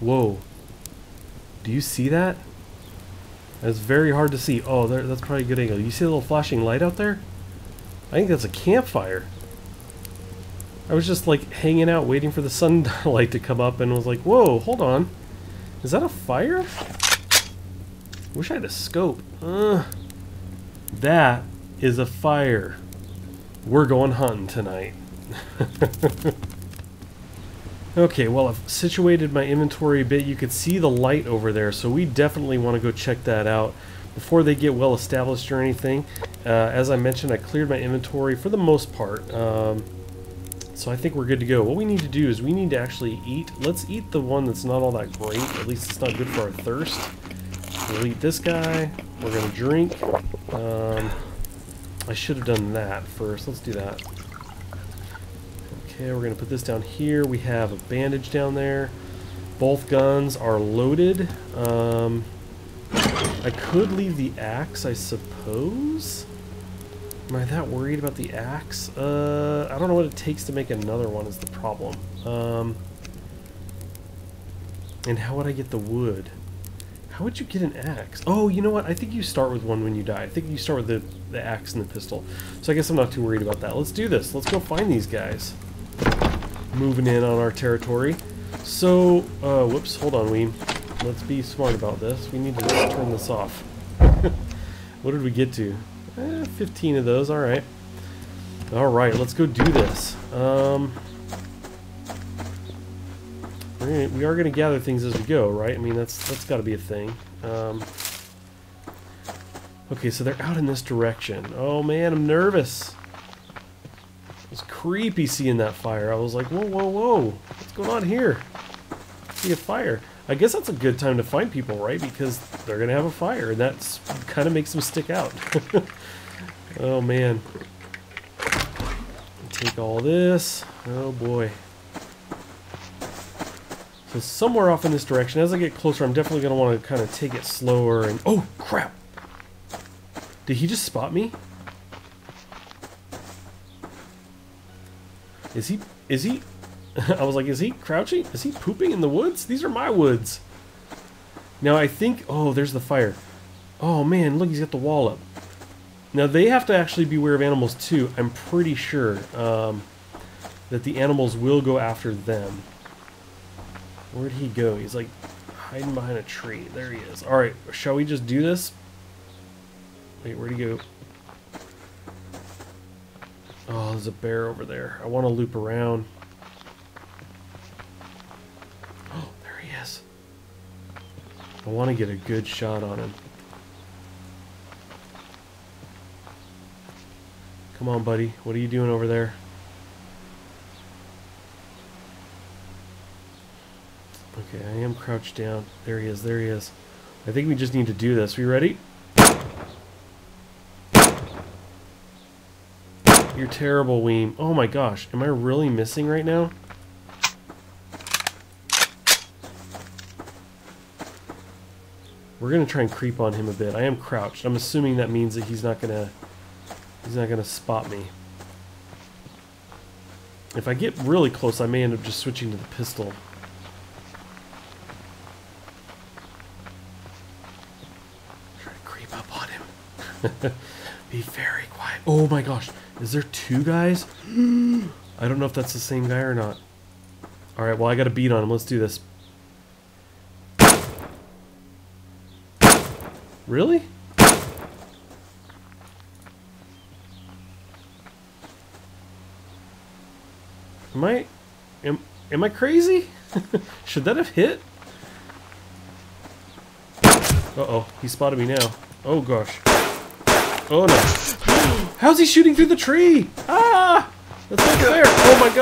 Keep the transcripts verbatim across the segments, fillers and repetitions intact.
Whoa. Do you see that? That's very hard to see. Oh, there, that's probably a good angle. You see a little flashing light out there? I think that's a campfire. I was just like hanging out waiting for the sunlight to come up and was like, whoa, hold on. Is that a fire? Wish I had a scope. Uh, that is a fire. We're going hunting tonight. Okay, well, I've situated my inventory a bit. You could see the light over there, so we definitely want to go check that out before they get well established or anything. Uh, as I mentioned, I cleared my inventory for the most part. Um, so I think we're good to go. What we need to do is we need to actually eat. Let's eat the one that's not all that great. At least it's not good for our thirst. We'll eat this guy. We're going to drink. Um, I should have done that first. Let's do that. Okay, we're going to put this down here. We have a bandage down there. Both guns are loaded. Um, I could leave the axe, I suppose. Am I that worried about the axe? Uh, I don't know what it takes to make another one is the problem. Um, and how would I get the wood? How would you get an axe? Oh, you know what? I think you start with one when you die. I think you start with the, the axe and the pistol. So I guess I'm not too worried about that. Let's do this. Let's go find these guys. Moving in on our territory. So, uh, whoops, hold on, Weem. Let's be smart about this. We need to just turn this off. What did we get to? Eh, fifteen of those, alright. Alright, let's go do this. Um, we're gonna, we are going to gather things as we go, right? I mean, that's that's got to be a thing. Um, okay, so they're out in this direction. Oh man, I'm nervous. It was creepy seeing that fire. I was like, whoa, whoa, whoa. What's going on here? I see a fire. I guess that's a good time to find people, right? Because they're going to have a fire, and that kind of makes them stick out. Oh, man. Take all this. Oh, boy. So somewhere off in this direction, as I get closer, I'm definitely going to want to kind of take it slower. And oh, crap. Did he just spot me? Is he, is he, I was like, is he crouching? Is he pooping in the woods? These are my woods. Now I think, oh, there's the fire. Oh man, look, he's got the wall up. Now they have to actually beware of animals too. I'm pretty sure um, that the animals will go after them. Where'd he go? He's like hiding behind a tree. There he is. All right, shall we just do this? Wait, where'd he go? Oh, there's a bear over there. I want to loop around. Oh, there he is. I want to get a good shot on him. Come on, buddy. What are you doing over there? Okay, I am crouched down. There he is. There he is. I think we just need to do this. We ready? You're terrible, Weem. Oh my gosh, am I really missing right now? We're gonna try and creep on him a bit. I am crouched. I'm assuming that means that he's not gonna he's not gonna spot me. If I get really close, I may end up just switching to the pistol. Try to creep up on him. Be very quiet. Oh my gosh. Is there two guys? I don't know if that's the same guy or not. Alright, well I got a beat on him. Let's do this. Really? Am I... Am, am I crazy? Should that have hit? Uh-oh. He spotted me now. Oh gosh. Oh no. How's he shooting through the tree? Ah! That's not fair! Oh my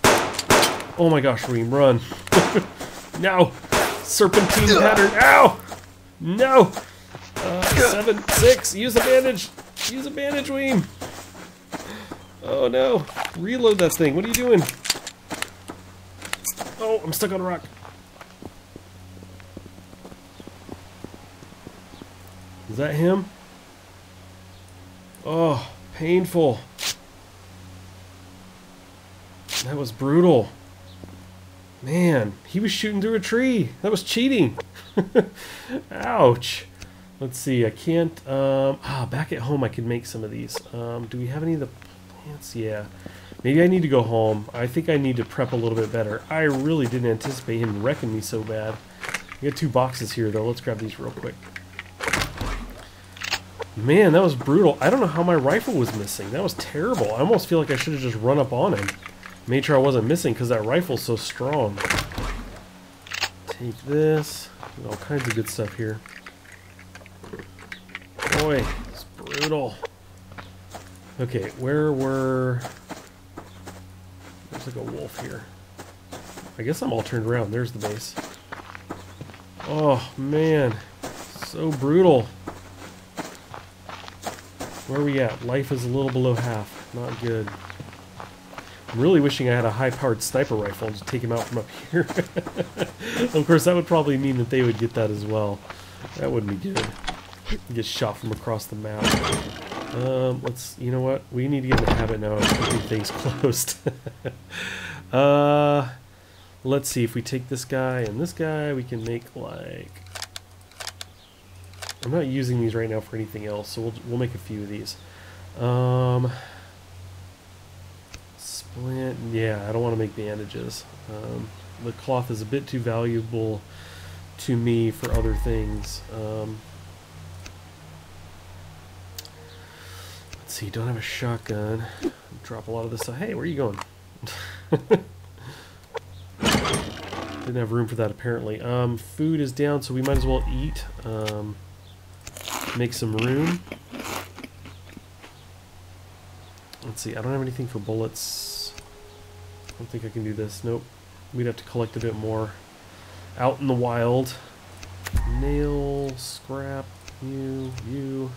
gosh! Oh my gosh, Reem, run! No! Serpentine pattern! Ow! No! Uh, seven, six, use a bandage! Use a bandage, Reem! Oh no! Reload that thing, what are you doing? Oh, I'm stuck on a rock. Is that him? Oh, painful. That was brutal. Man, he was shooting through a tree. That was cheating. Ouch. Let's see. I can't. Um, ah, back at home, I can make some of these. Um, do we have any of the plants? Yeah. Maybe I need to go home. I think I need to prep a little bit better. I really didn't anticipate him wrecking me so bad. We got two boxes here, though. Let's grab these real quick. Man, that was brutal. I don't know how my rifle was missing. That was terrible. I almost feel like I should have just run up on him. Made sure I wasn't missing because that rifle's so strong. Take this. There's all kinds of good stuff here. Boy, it's brutal. Okay, where were... There's like a wolf here. I guess I'm all turned around. There's the base. Oh, man. So brutal. Where are we at? Life is a little below half. Not good. I'm really wishing I had a high-powered sniper rifle to take him out from up here. Of course, that would probably mean that they would get that as well. That wouldn't be good. Get shot from across the map. Um, let's. You know what? We need to get in the habit now of keeping things closed. uh, let's see if we take this guy and this guy, we can make like. I'm not using these right now for anything else, so we'll we'll make a few of these. Um. Splint. Yeah, I don't want to make bandages. Um, the cloth is a bit too valuable to me for other things. Um. So you don't have a shotgun. Drop a lot of this stuff. Hey, where are you going? Didn't have room for that apparently. Um, food is down, so we might as well eat. Um, make some room. Let's see. I don't have anything for bullets. I don't think I can do this. Nope. We'd have to collect a bit more. Out in the wild. Nail, scrap, you, you.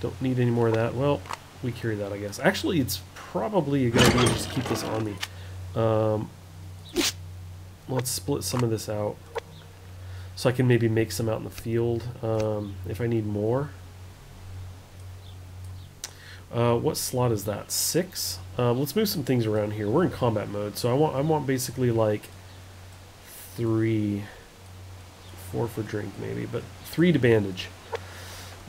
Don't need any more of that. Well, we carry that, I guess. Actually, it's probably a good idea to just keep this on me. Um, let's split some of this out so I can maybe make some out in the field um, if I need more. Uh, what slot is that? Six? Uh, let's move some things around here. We're in combat mode, so I want I want basically like three, four for drink maybe, but three to bandage.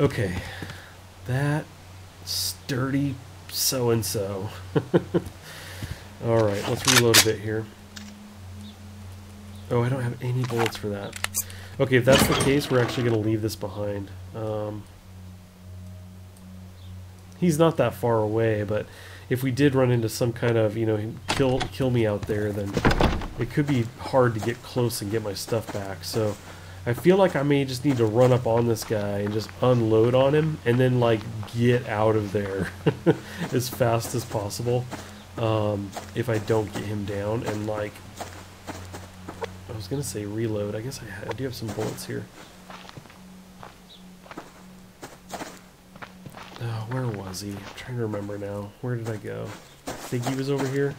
Okay. That sturdy so-and-so. Alright, let's reload a bit here. Oh, I don't have any bullets for that. Okay, if that's the case, we're actually going to leave this behind. Um, he's not that far away, but if we did run into some kind of, you know, kill, kill me out there, then it could be hard to get close and get my stuff back, so... I feel like I may just need to run up on this guy and just unload on him and then, like, get out of there as fast as possible um, if I don't get him down. And, like, I was going to say reload. I guess I, I do have some bullets here. Oh, where was he? I'm trying to remember now. Where did I go? I think he was over here.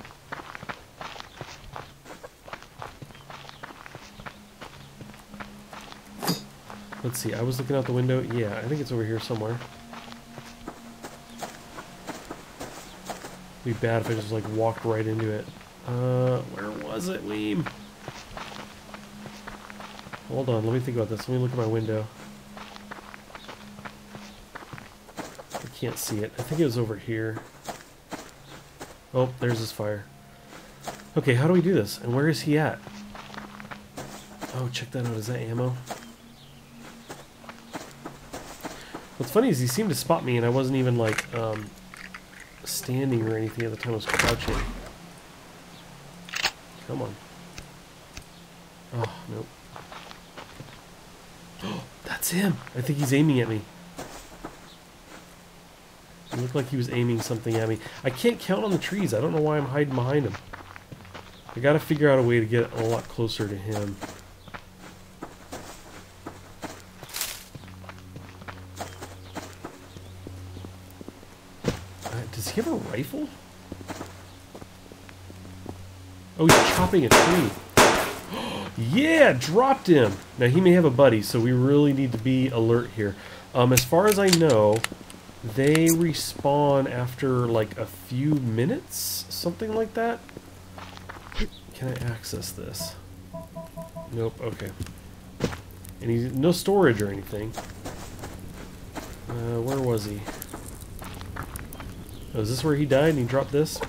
Let's see, I was looking out the window. Yeah, I think it's over here somewhere. It'd be bad if I just, like, walked right into it. Uh, where was it, Weem? Hold on, let me think about this. Let me look at my window. I can't see it. I think it was over here. Oh, there's his fire. Okay, how do we do this? And where is he at? Oh, check that out. Is that ammo? What's funny is he seemed to spot me and I wasn't even, like, um, standing or anything at the time. I was crouching. Come on. Oh, nope. Oh, that's him! I think he's aiming at me. It looked like he was aiming something at me. I can't count on the trees. I don't know why I'm hiding behind him. I gotta figure out a way to get a lot closer to him. Do you have a rifle? Oh, he's chopping a tree. Yeah, dropped him. Now, he may have a buddy, so we really need to be alert here. Um, as far as I know, they respawn after, like, a few minutes? Something like that? Can I access this? Nope, okay. And he's no storage or anything. Uh, where was he? Oh, is this where he died and he dropped this?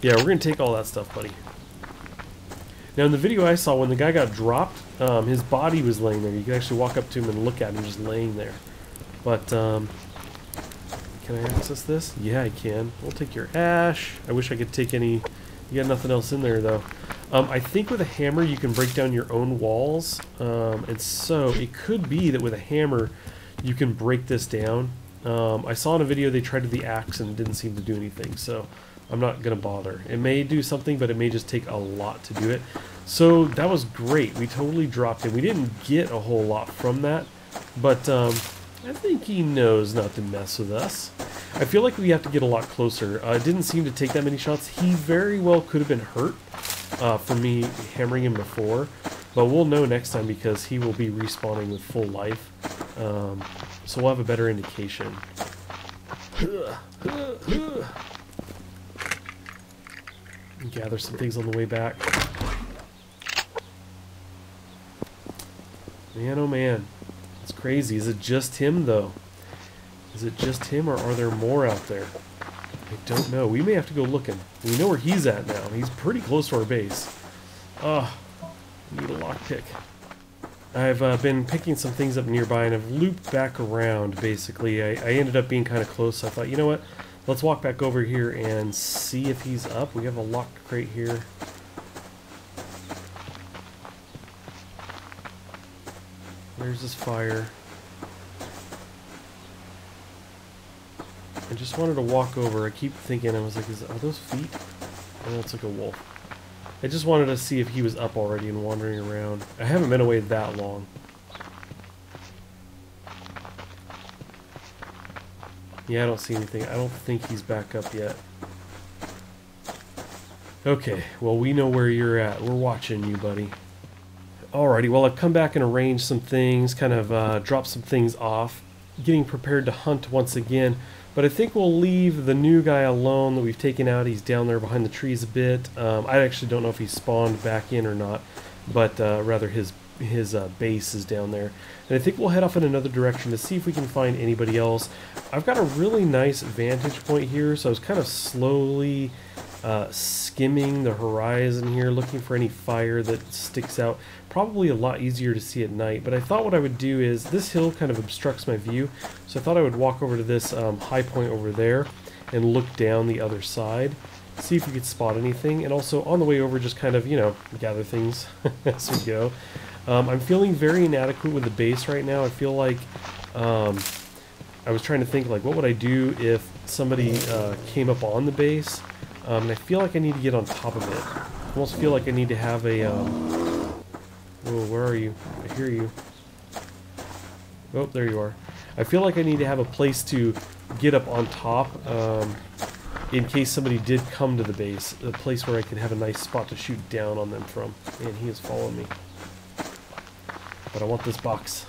Yeah, we're going to take all that stuff, buddy. Now, in the video I saw, when the guy got dropped, um, his body was laying there. You could actually walk up to him and look at him just laying there. But, um, can I access this? Yeah, I can. We'll take your ash. I wish I could take any... You got nothing else in there, though. Um, I think with a hammer you can break down your own walls. Um, and so, it could be that with a hammer you can break this down. Um, I saw in a video they tried the axe and it didn't seem to do anything, so... I'm not going to bother. It may do something, but it may just take a lot to do it. So that was great. We totally dropped it. We didn't get a whole lot from that, but um, I think he knows not to mess with us. I feel like we have to get a lot closer. Uh, it didn't seem to take that many shots. He very well could have been hurt uh, from me hammering him before, but we'll know next time because he will be respawning with full life. Um, so we'll have a better indication. Gather some things on the way back. Man, oh man. It's crazy. Is it just him, though? Is it just him, or are there more out there? I don't know. We may have to go looking. We know where he's at now. He's pretty close to our base. Oh, I need a lockpick. I've uh, been picking some things up nearby, and I've looped back around, basically. I, I ended up being kind of close, so I thought, you know what? Let's walk back over here and see if he's up. We have a locked crate here. There's his fire. I just wanted to walk over. I keep thinking, I was like, is, are those feet? Oh, it's like a wolf. I just wanted to see if he was up already and wandering around. I haven't been away that long. Yeah, I don't see anything. I don't think he's back up yet. Okay, well, we know where you're at. We're watching you, buddy. Alrighty, well, I've come back and arranged some things, kind of uh, dropped some things off, getting prepared to hunt once again. But I think we'll leave the new guy alone that we've taken out. He's down there behind the trees a bit. Um, I actually don't know if he spawned back in or not, but uh, rather his his uh, base is down there. And I think we'll head off in another direction to see if we can find anybody else. I've got a really nice vantage point here, so I was kind of slowly uh, skimming the horizon here, looking for any fire that sticks out. Probably a lot easier to see at night, but I thought what I would do is, this hill kind of obstructs my view, so I thought I would walk over to this um, high point over there and look down the other side. See if we could spot anything, and also on the way over just kind of, you know, gather things as we go. Um, I'm feeling very inadequate with the base right now. I feel like um, I was trying to think, like, what would I do if somebody uh, came up on the base? Um, and I feel like I need to get on top of it. I almost feel like I need to have a... Um, oh, where are you? I hear you. Oh, there you are. I feel like I need to have a place to get up on top um, in case somebody did come to the base. A place where I could have a nice spot to shoot down on them from. And he is following me. But I want this box.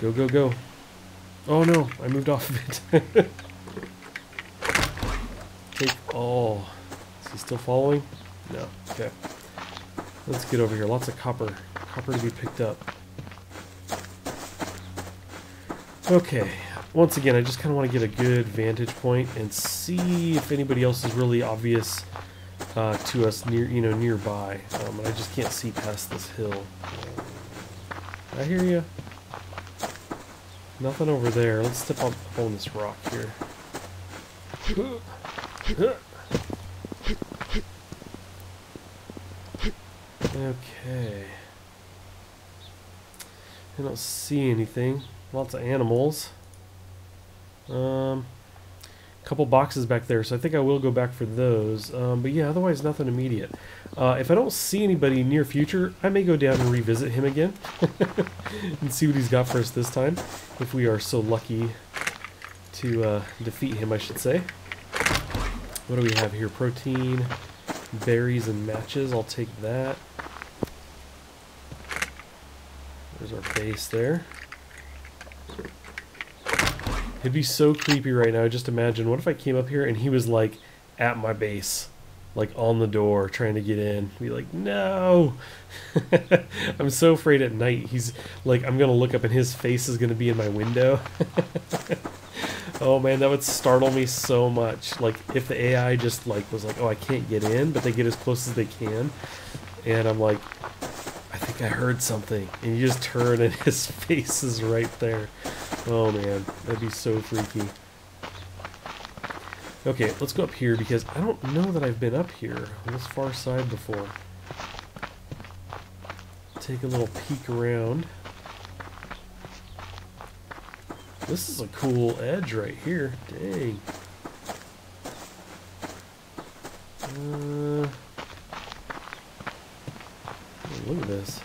Go, go, go. Oh no, I moved off of it. Take all. Oh. Is he still following? No. Okay. Let's get over here. Lots of copper. Copper to be picked up. Okay. Once again, I just kind of want to get a good vantage point and see if anybody else is really obvious. Uh, to us near, you know, nearby. Um, I just can't see past this hill. I hear you. Nothing over there. Let's step up on this rock here. Okay. I don't see anything. Lots of animals. Um. Couple boxes back there, so I think I will go back for those. Um, but yeah, otherwise nothing immediate. Uh, if I don't see anybody near future, I may go down and revisit him again and see what he's got for us this time. If we are so lucky to uh, defeat him, I should say. What do we have here? Protein, berries, and matches. I'll take that. There's our base there. It'd be so creepy right now. Just imagine, what if I came up here and he was like at my base? like on the door trying to get in. Be like, no. I'm so afraid at night he's like, I'm gonna look up and his face is gonna be in my window. Oh man, that would startle me so much. Like if the A I just like was like, oh, I can't get in, but they get as close as they can, and I'm like, I think I heard something, and you just turn and his face is right there. Oh man, that'd be so freaky. Okay, let's go up here because I don't know that I've been up here on this far side before. Take a little peek around. This is a cool edge right here. Dang. Uh, look at this.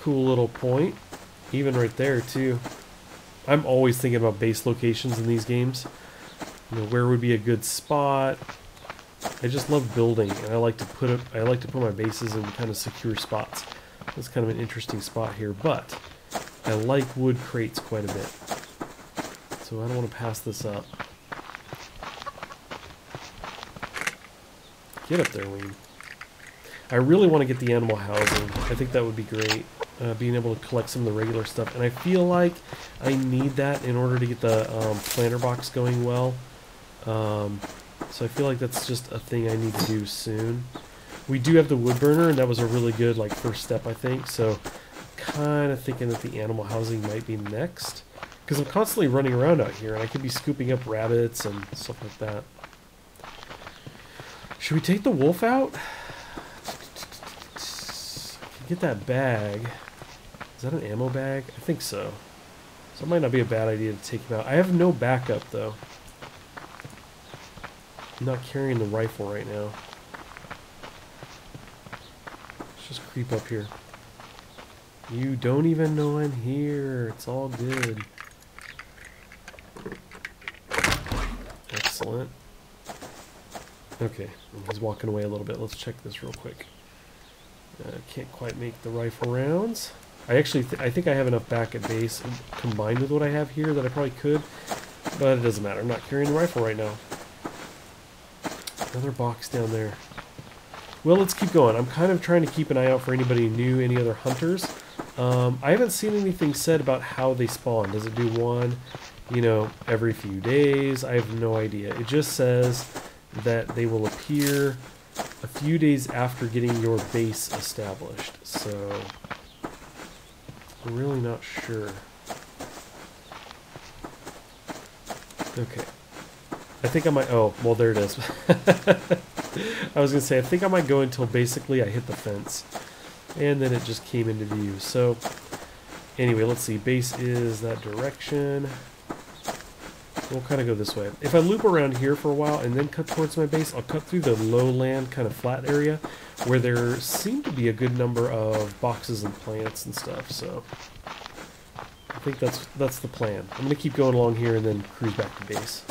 Cool little point. Even right there too. I'm always thinking about base locations in these games. You know, where would be a good spot? I just love building, and I like to put up, I like to put my bases in kind of secure spots. That's kind of an interesting spot here, but I like wood crates quite a bit, so I don't want to pass this up. Get up there, Weem. I really want to get the animal housing. I think that would be great. Uh, being able to collect some of the regular stuff, and I feel like I need that in order to get the um, planter box going well. Um, so I feel like that's just a thing I need to do soon. We do have the wood burner, and that was a really good like first step, I think. So kind of thinking that the animal housing might be next, because I'm constantly running around out here, and I could be scooping up rabbits and stuff like that. Should we take the wolf out? Get that bag. Is that an ammo bag? I think so. So it might not be a bad idea to take him out. I have no backup though. I'm not carrying the rifle right now. Let's just creep up here. You don't even know I'm here. It's all good. Excellent. Okay, he's walking away a little bit. Let's check this real quick. Uh, can't quite make the rifle rounds. I actually th I think I have enough back at base combined with what I have here that I probably could, but it doesn't matter. I'm not carrying the rifle right now. Another box down there. Well, let's keep going. I'm kind of trying to keep an eye out for anybody new, any other hunters. Um, I haven't seen anything said about how they spawn. Does it do one, you know, every few days? I have no idea. It just says that they will appear a few days after getting your base established, so I'm really not sure. Okay, I think I might, oh, well there it is. I was gonna say, I think I might go until basically I hit the fence, and then it just came into view. So anyway, let's see, base is that direction. We'll kind of go this way. If I loop around here for a while and then cut towards my base, I'll cut through the lowland kind of flat area where there seem to be a good number of boxes and plants and stuff. So I think that's that's the plan. I'm going to keep going along here and then cruise back to base.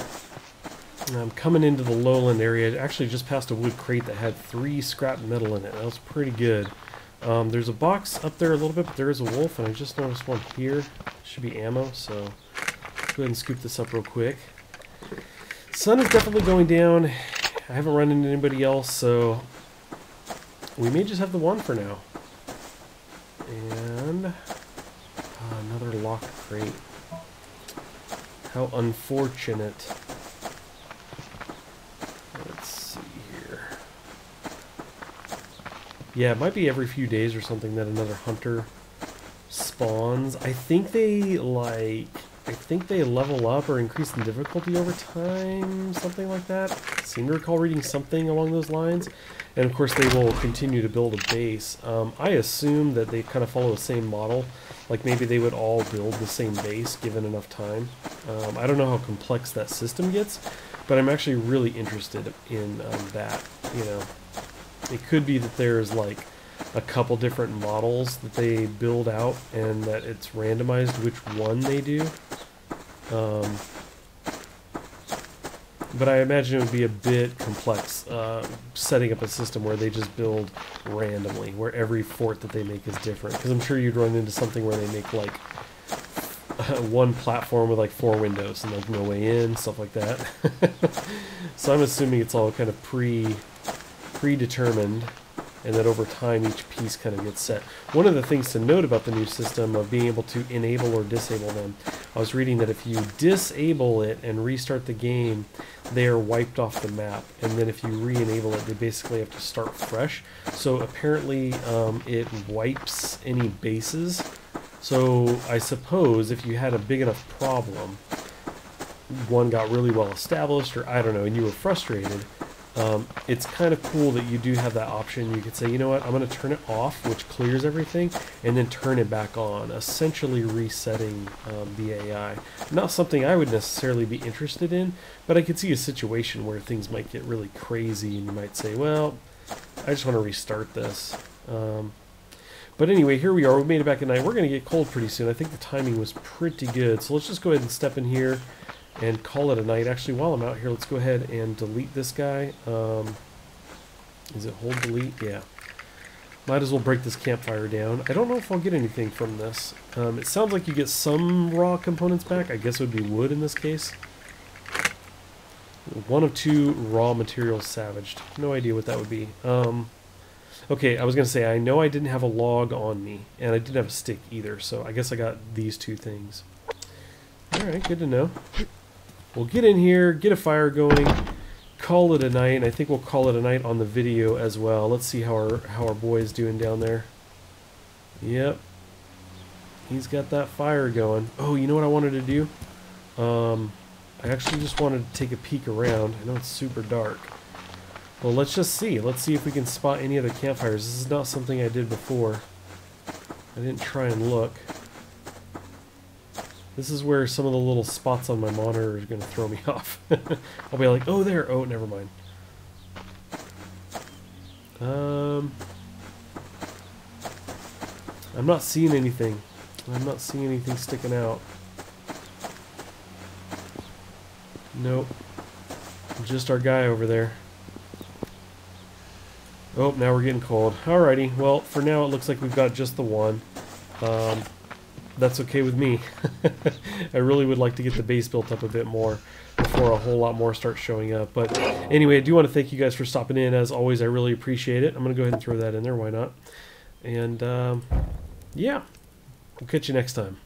And I'm coming into the lowland area. I actually just passed a wood crate that had three scrap metal in it. That was pretty good. Um, there's a box up there a little bit, but there is a wolf, and I just noticed one here. Should be ammo, so... go ahead and scoop this up real quick. Sun is definitely going down. I haven't run into anybody else, so we may just have the one for now. And uh, another lock crate. How unfortunate. Let's see here. Yeah, it might be every few days or something that another hunter spawns. I think they like... I think they level up or increase in difficulty over time, something like that. I seem to recall reading something along those lines. And of course they will continue to build a base. Um, I assume that they kind of follow the same model. Like maybe they would all build the same base given enough time. Um, I don't know how complex that system gets, but I'm actually really interested in um, that. You know, it could be that there's like a couple different models that they build out and that it's randomized which one they do. Um, but I imagine it would be a bit complex uh, setting up a system where they just build randomly, where every fort that they make is different. Because I'm sure you'd run into something where they make like a one platform with like four windows and like no way in, stuff like that. So I'm assuming it's all kind of pre predetermined, and that over time each piece kind of gets set. One of the things to note about the new system of being able to enable or disable them, I was reading that if you disable it and restart the game, they are wiped off the map, and then if you re-enable it, they basically have to start fresh. So apparently um, it wipes any bases. So I suppose if you had a big enough problem, one got really well established, or I don't know, and you were frustrated, Um, it's kind of cool that you do have that option. You could say, you know what, I'm going to turn it off, which clears everything, and then turn it back on, essentially resetting um, the A I. Not something I would necessarily be interested in, but I could see a situation where things might get really crazy and you might say, well, I just want to restart this. Um, but anyway, here we are. We made it back at night. We're going to get cold pretty soon. I think the timing was pretty good. So let's just go ahead and step in here and call it a night. Actually, while I'm out here, let's go ahead and delete this guy. Um, is it hold delete? Yeah. Might as well break this campfire down. I don't know if I'll get anything from this. Um, it sounds like you get some raw components back. I guess it would be wood in this case. One of two raw materials salvaged. No idea what that would be. Um, okay, I was going to say, I know I didn't have a log on me, and I didn't have a stick either, so I guess I got these two things. Alright, good to know. We'll get in here, get a fire going, call it a night, and I think we'll call it a night on the video as well. Let's see how our, how our boy is doing down there. Yep. He's got that fire going. Oh, you know what I wanted to do? Um, I actually just wanted to take a peek around. I know it's super dark. Well, let's just see. Let's see if we can spot any other campfires. This is not something I did before. I didn't try and look. This is where some of the little spots on my monitor are going to throw me off. I'll be like, oh, there. Oh, never mind. Um, I'm not seeing anything. I'm not seeing anything sticking out. Nope. Just our guy over there. Oh, now we're getting cold. Alrighty. Well, for now it looks like we've got just the one. Um... That's okay with me. I really would like to get the base built up a bit more before a whole lot more starts showing up. But anyway, I do want to thank you guys for stopping in. As always, I really appreciate it. I'm going to go ahead and throw that in there. Why not? And um, yeah, we'll catch you next time.